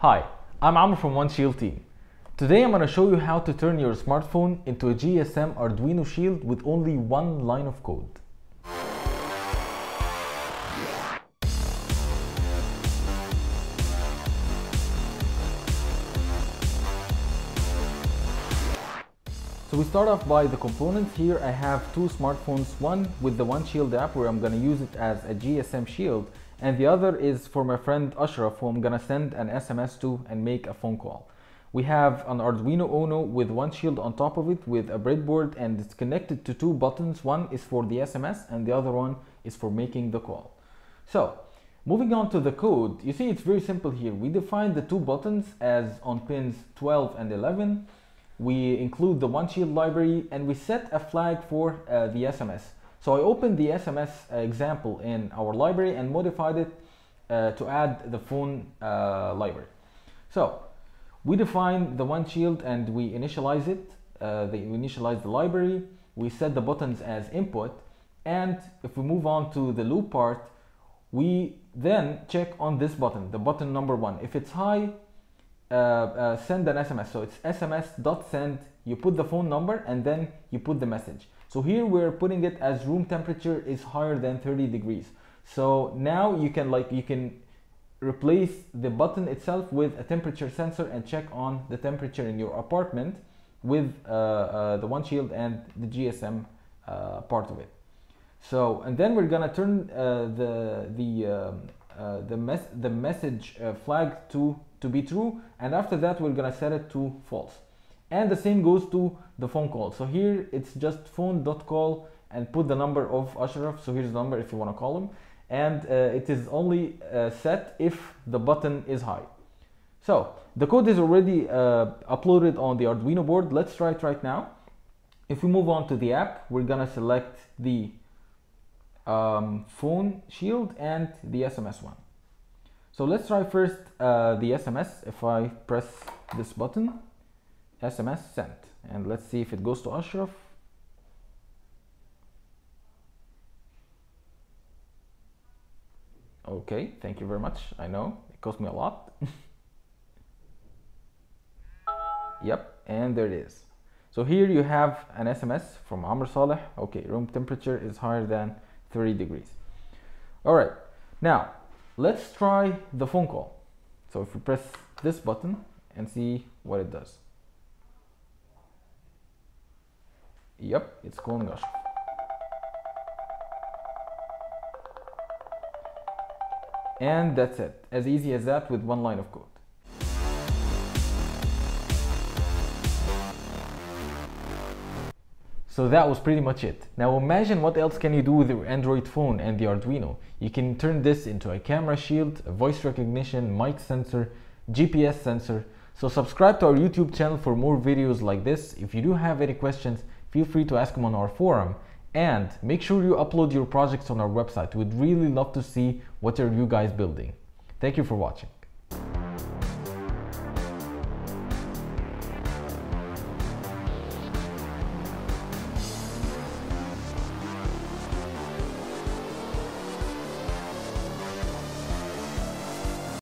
Hi, I'm Amr from OneShield team. Today I'm going to show you how to turn your smartphone into a GSM Arduino shield with only one line of code. So we start off by the components. Here I have two smartphones, one with the OneShield app where I'm going to use it as a GSM shield, and the other is for my friend Ashraf, who I'm gonna send an SMS to and make a phone call. We have an Arduino Uno with OneShield on top of it with a breadboard, and it's connected to two buttons. One is for the SMS and the other one is for making the call. So moving on to the code, you see it's very simple here. We define the two buttons as on pins 12 and 11. We include the OneShield library and we set a flag for the SMS. So I opened the SMS example in our library and modified it to add the phone library. So we define the OneShield and we initialize it. We initialize the library. We set the buttons as input. And if we move on to the loop part, we then check on this button, the button number one. If it's high, send an SMS. So it's SMS.send. You put the phone number and then you put the message. So here we're putting it as room temperature is higher than 30 degrees. So now you can replace the button itself with a temperature sensor and check on the temperature in your apartment with the OneShield and the GSM part of it. So and then we're gonna turn the message flag to be true, and after that we're gonna set it to false. And the same goes to the phone call. So here it's just phone.call and put the number of Ashraf. So here's the number if you want to call him. And it is only set if the button is high. So the code is already uploaded on the Arduino board. Let's try it right now. If we move on to the app, we're going to select the phone shield and the SMS one. So let's try first the SMS. If I press this button, SMS sent, and let's see if it goes to Ashraf. Okay, thank you very much. I know it cost me a lot. Yep, and there it is. So here you have an SMS from Amr Saleh. Okay, room temperature is higher than 30 degrees. All right, now let's try the phone call. So if we press this button and see what it does. Yep, it's calling Ashraf. And that's it. As easy as that with one line of code. So that was pretty much it. Now imagine what else can you do with your Android phone and the Arduino. You can turn this into a camera shield, a voice recognition, mic sensor, GPS sensor. So subscribe to our YouTube channel for more videos like this. If you do have any questions, feel free to ask them on our forum, and make sure you upload your projects on our website. We'd really love to see what are you guys building. Thank you for watching.